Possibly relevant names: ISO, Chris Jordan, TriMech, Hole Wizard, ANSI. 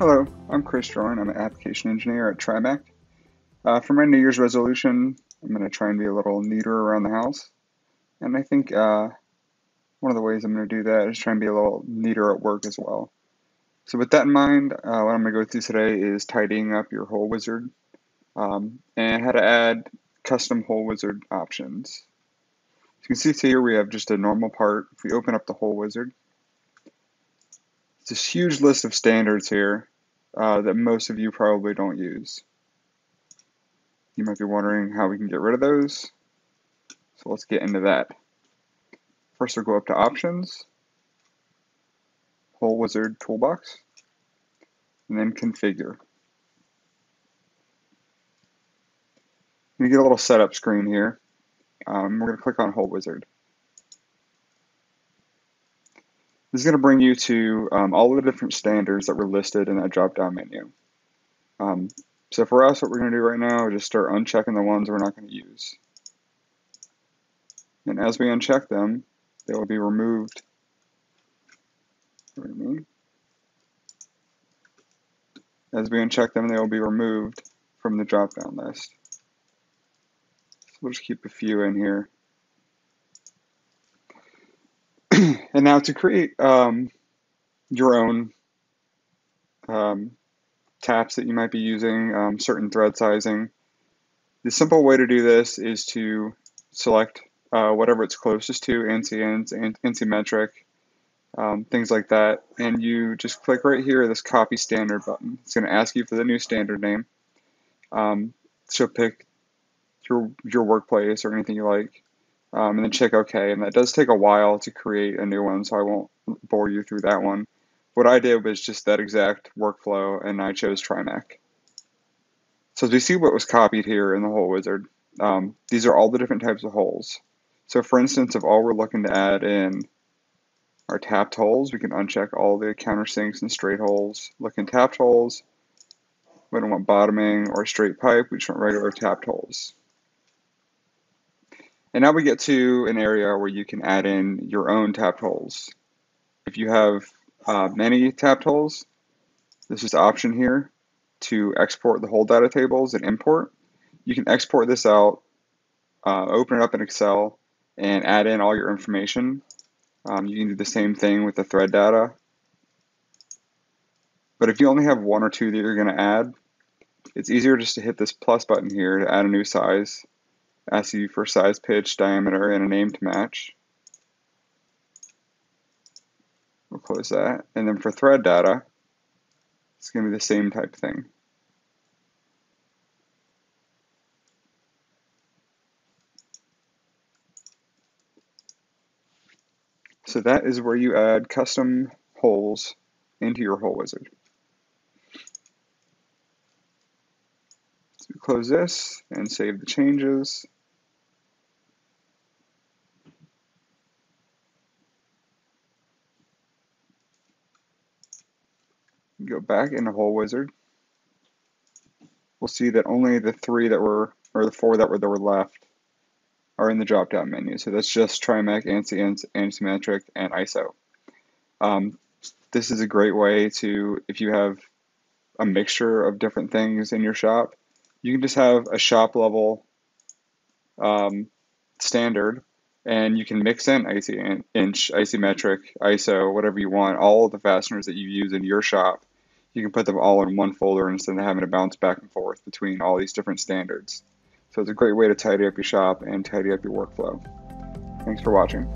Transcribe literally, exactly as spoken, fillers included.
Hello, I'm Chris Jordan. I'm an application engineer at TriMech. Uh, for my New Year's resolution, I'm going to try and be a little neater around the house. And I think uh, one of the ways I'm going to do that is try and be a little neater at work as well. So with that in mind, uh, what I'm going to go through today is tidying up your Hole Wizard um, and how to add custom Hole Wizard options. As you can see here, we have just a normal part. If we open up the Hole Wizard, it's this huge list of standards here. Uh, that most of you probably don't use. You might be wondering how we can get rid of those. So let's get into that. First we'll go up to Options, Hole Wizard Toolbox, and then Configure. You get a little setup screen here. Um, we're going to click on Hole Wizard. This is going to bring you to um, all of the different standards that were listed in that drop-down menu. Um, so for us, what we're going to do right now is just start unchecking the ones we're not going to use. And as we uncheck them, they will be removed. As we uncheck them, they will be removed from the drop-down list. So we'll just keep a few in here. And now to create um, your own um, taps that you might be using, um, certain thread sizing, the simple way to do this is to select uh, whatever it's closest to, ANSI ends, ANSI metric, um, things like that. And you just click right here, this copy standard button. It's going to ask you for the new standard name. Um, so pick your, your workplace or anything you like. Um, and then check OK, and that does take a while to create a new one, so I won't bore you through that one. What I did was just that exact workflow, and I chose TriMech. So as we see what was copied here in the Hole Wizard, um, these are all the different types of holes. So for instance, if all we're looking to add in are tapped holes, we can uncheck all the countersinks and straight holes. Look in tapped holes, we don't want bottoming or straight pipe, we just want regular tapped holes. And now we get to an area where you can add in your own tapped holes. If you have uh, many tapped holes, this is the option here to export the hole data tables and import. You can export this out, uh, open it up in Excel, and add in all your information. Um, you can do the same thing with the thread data. But if you only have one or two that you're going to add, it's easier just to hit this plus button here to add a new size. Asks you for size, pitch, diameter, and a name to match. We'll close that. And then for thread data, it's going to be the same type of thing. So that is where you add custom holes into your Hole Wizard. So close this and save the changes. Go back into Hole Wizard. We'll see that only the three that were, or the four that were that were left, are in the drop-down menu. So that's just TriMech, ANSI, Ansimetric, and I S O. Um, this is a great way to, if you have a mixture of different things in your shop, you can just have a shop-level um, standard, and you can mix in I C inch, Isometric, I S O, whatever you want, all of the fasteners that you use in your shop. You can put them all in one folder instead of having to bounce back and forth between all these different standards. So it's a great way to tidy up your shop and tidy up your workflow. Thanks for watching.